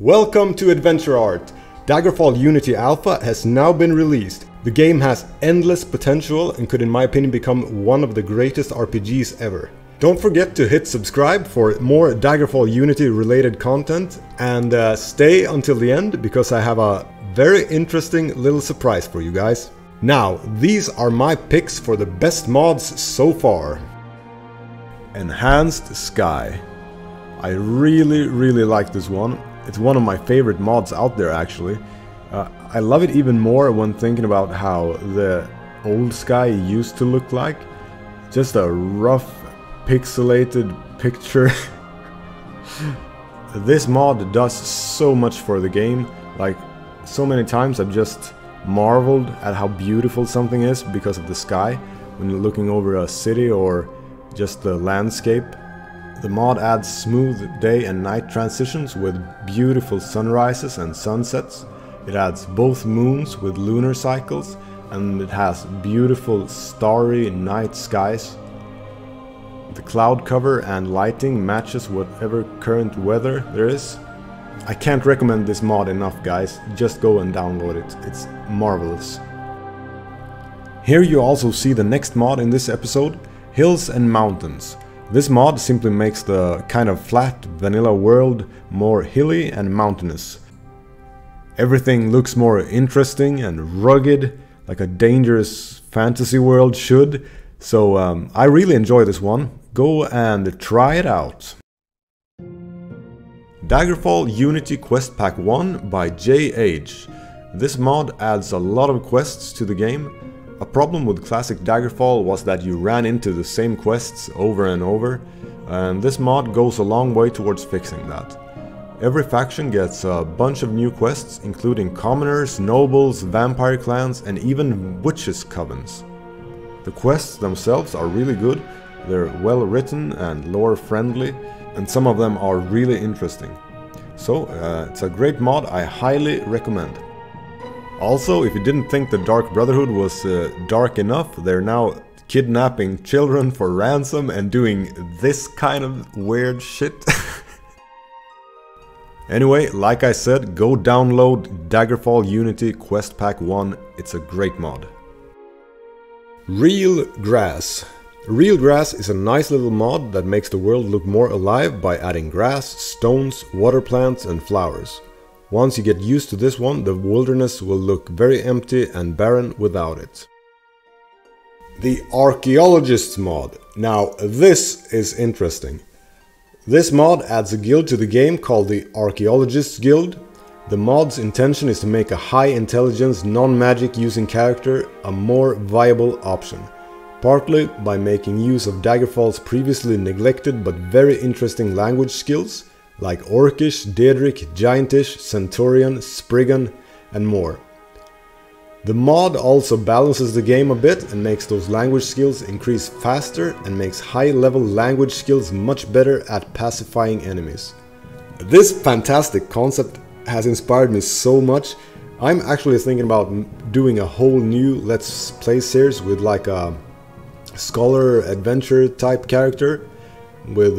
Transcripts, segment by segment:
Welcome to Adventure Art! Daggerfall Unity Alpha has now been released. The game has endless potential and could in my opinion become one of the greatest RPGs ever. Don't forget to hit subscribe for more Daggerfall Unity related content and stay until the end because I have a very interesting little surprise for you guys. Now, these are my picks for the best mods so far. Enhanced Sky. I really like this one. It's one of my favorite mods out there actually. I love it even more when thinking about how the old Sky used to look like. Just a rough, pixelated picture. This mod does so much for the game. Like, so many times I've just marveled at how beautiful something is because of the sky. When you're looking over a city or just the landscape. The mod adds smooth day and night transitions with beautiful sunrises and sunsets. It adds both moons with lunar cycles, and it has beautiful starry night skies. The cloud cover and lighting matches whatever current weather there is. I can't recommend this mod enough, guys. Just go and download it. It's marvelous. Here you also see the next mod in this episode, Hills and Mountains. This mod simply makes the kind of flat, vanilla world more hilly and mountainous. Everything looks more interesting and rugged, like a dangerous fantasy world should, so I really enjoy this one. Go and try it out! Daggerfall Unity Quest Pack 1 by JH. This mod adds a lot of quests to the game. A problem with classic Daggerfall was that you ran into the same quests over and over, and this mod goes a long way towards fixing that. Every faction gets a bunch of new quests, including commoners, nobles, vampire clans, and even witches' covens. The quests themselves are really good, they're well written and lore friendly, and some of them are really interesting. So, it's a great mod I highly recommend. Also, if you didn't think the Dark Brotherhood was dark enough, they're now kidnapping children for ransom and doing this kind of weird shit. Anyway, like I said, go download Daggerfall Unity Quest Pack 1. It's a great mod. Real Grass. Real Grass is a nice little mod that makes the world look more alive by adding grass, stones, water plants and flowers. Once you get used to this one, the wilderness will look very empty and barren without it. The Archaeologists mod. Now, this is interesting. This mod adds a guild to the game called the Archaeologists Guild. The mod's intention is to make a high intelligence, non-magic using character a more viable option. Partly by making use of Daggerfall's previously neglected but very interesting language skills, like Orcish, Daedric, Giantish, Centurion, Spriggan and more. The mod also balances the game a bit and makes those language skills increase faster and makes high-level language skills much better at pacifying enemies. This fantastic concept has inspired me so much. I'm actually thinking about doing a whole new Let's Play series with like a scholar adventure type character. With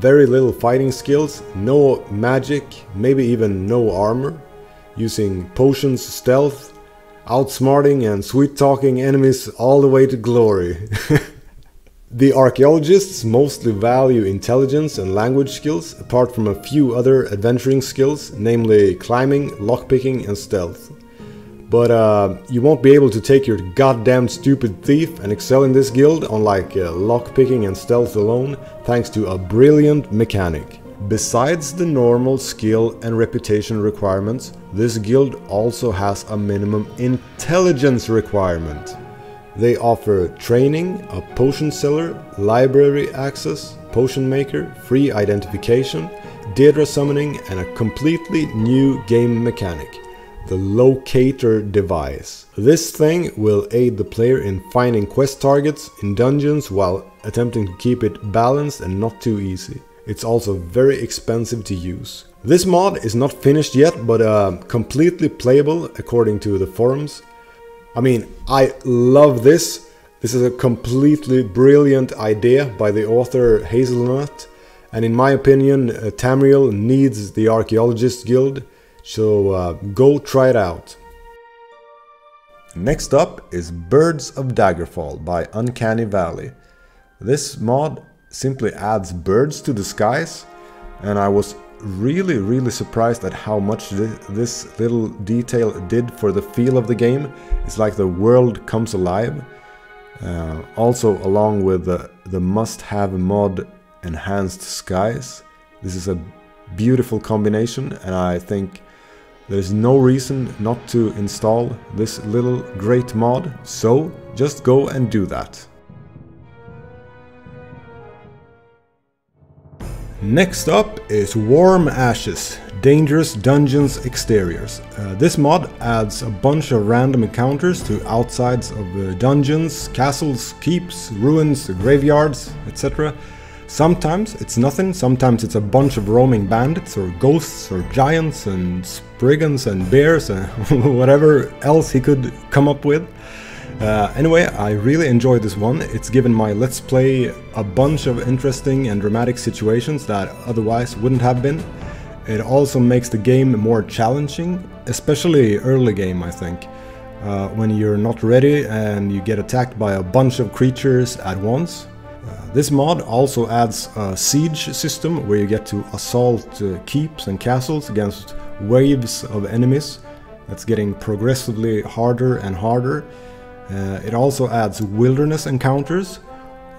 very little fighting skills, no magic, maybe even no armor, using potions, stealth, outsmarting and sweet-talking enemies all the way to glory. The archaeologists mostly value intelligence and language skills, apart from a few other adventuring skills, namely climbing, lockpicking and stealth. But you won't be able to take your goddamn stupid thief and excel in this guild on like lockpicking and stealth alone, thanks to a brilliant mechanic. Besides the normal skill and reputation requirements, this guild also has a minimum intelligence requirement. They offer training, a potion seller, library access, potion maker, free identification, Daedra summoning and a completely new game mechanic. The locator device. This thing will aid the player in finding quest targets in dungeons while attempting to keep it balanced and not too easy. It's also very expensive to use. This mod is not finished yet, but completely playable according to the forums. I mean, I love this. This is a completely brilliant idea by the author Hazelnut, And in my opinion, Tamriel needs the Archaeologists Guild, so go try it out. Next up is Birds of Daggerfall by Uncanny Valley. This mod simply adds birds to the skies, and I was really surprised at how much this little detail did for the feel of the game. It's like the world comes alive. Also, along with the must-have mod Enhanced Skies, this is a beautiful combination, and I think there's no reason not to install this little great mod, so just go and do that. Next up is Warm Ashes, Dangerous Dungeons Exteriors. This mod adds a bunch of random encounters to outsides of dungeons, castles, keeps, ruins, graveyards, etc. Sometimes it's nothing, sometimes it's a bunch of roaming bandits or ghosts or giants and spriggans and bears and whatever else he could come up with. Anyway, I really enjoyed this one. It's given my Let's Play a bunch of interesting and dramatic situations that otherwise wouldn't have been. It also makes the game more challenging, especially early game, I think. When you're not ready and you get attacked by a bunch of creatures at once. This mod also adds a siege system where you get to assault keeps and castles against waves of enemies. That's getting progressively harder and harder. It also adds wilderness encounters,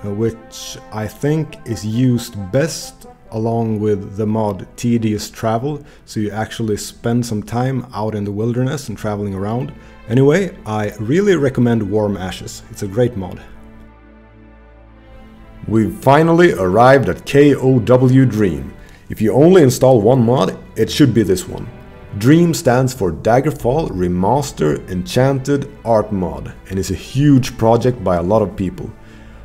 which I think is used best along with the mod Tedious Travel, so you actually spend some time out in the wilderness and traveling around. Anyway, I really recommend Warm Ashes. It's a great mod. We've finally arrived at K.O.W. Dream. If you only install one mod, it should be this one. Dream stands for Daggerfall Remaster Enchanted Art Mod, and is a huge project by a lot of people.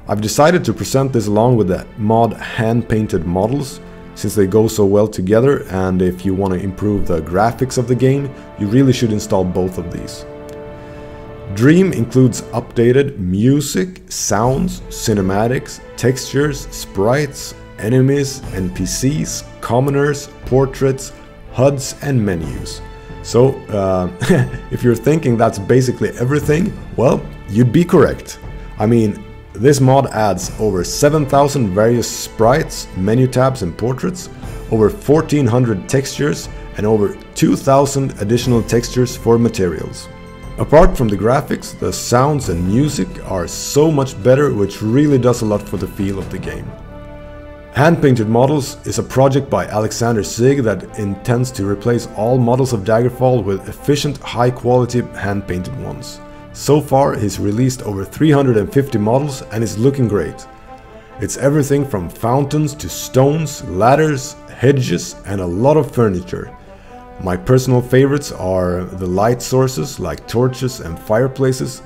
I've decided to present this along with the mod Handpainted Models, since they go so well together, and if you want to improve the graphics of the game, you really should install both of these. Dream includes updated music, sounds, cinematics, textures, sprites, enemies, NPCs, commoners, portraits, HUDs and menus. So if you're thinking that's basically everything, well, you'd be correct. I mean, this mod adds over 7,000 various sprites, menu tabs and portraits, over 1,400 textures and over 2,000 additional textures for materials. Apart from the graphics, the sounds and music are so much better, which really does a lot for the feel of the game. Handpainted Models is a project by Alexander Zigg that intends to replace all models of Daggerfall with efficient, high-quality hand-painted ones. So far, he's released over 350 models and is looking great. It's everything from fountains to stones, ladders, hedges and a lot of furniture. My personal favorites are the light sources like torches and fireplaces.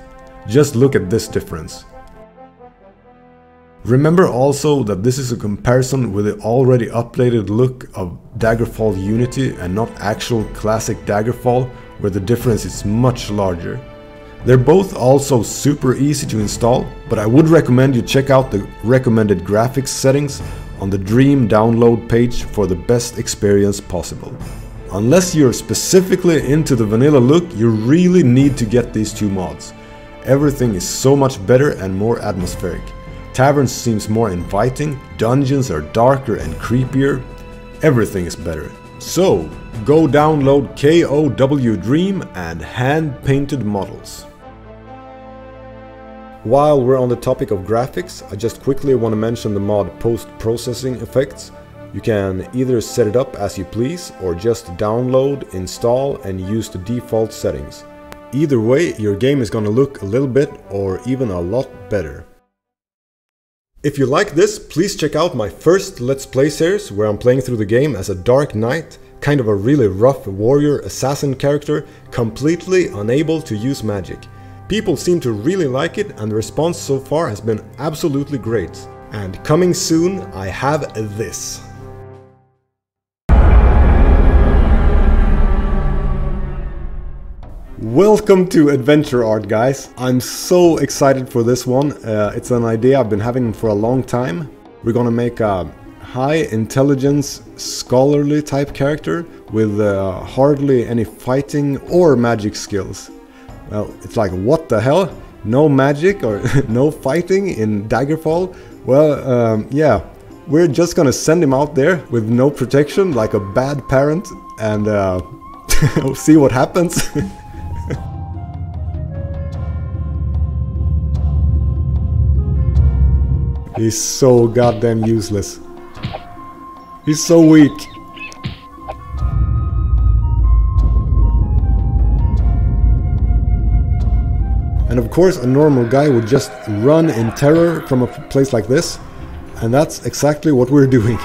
Just look at this difference. Remember also that this is a comparison with the already updated look of Daggerfall Unity and not actual classic Daggerfall, where the difference is much larger. They're both also super easy to install, but I would recommend you check out the recommended graphics settings on the Dream download page for the best experience possible. Unless you're specifically into the vanilla look, you really need to get these two mods. Everything is so much better and more atmospheric. Taverns seems more inviting, dungeons are darker and creepier, everything is better. So, go download K.O.W. Dream and Hand-Painted Models. While we're on the topic of graphics, I just quickly want to mention the mod Post Processing Effects. You can either set it up as you please, or just download, install and use the default settings. Either way, your game is gonna look a little bit, or even a lot better. If you like this, please check out my first Let's Play series, where I'm playing through the game as a Dark Knight, kind of a really rough warrior assassin character, completely unable to use magic. People seem to really like it, and the response so far has been absolutely great. And coming soon, I have this. Welcome to Adventure Art, guys! I'm so excited for this one. It's an idea I've been having for a long time. We're gonna make a high intelligence, scholarly type character with hardly any fighting or magic skills. Well, it's like, what the hell? No magic or no fighting in Daggerfall? Well, yeah, we're just gonna send him out there with no protection, like a bad parent, and we'll see what happens. He's so goddamn useless. He's so weak. And of course a normal guy would just run in terror from a place like this, and that's exactly what we're doing.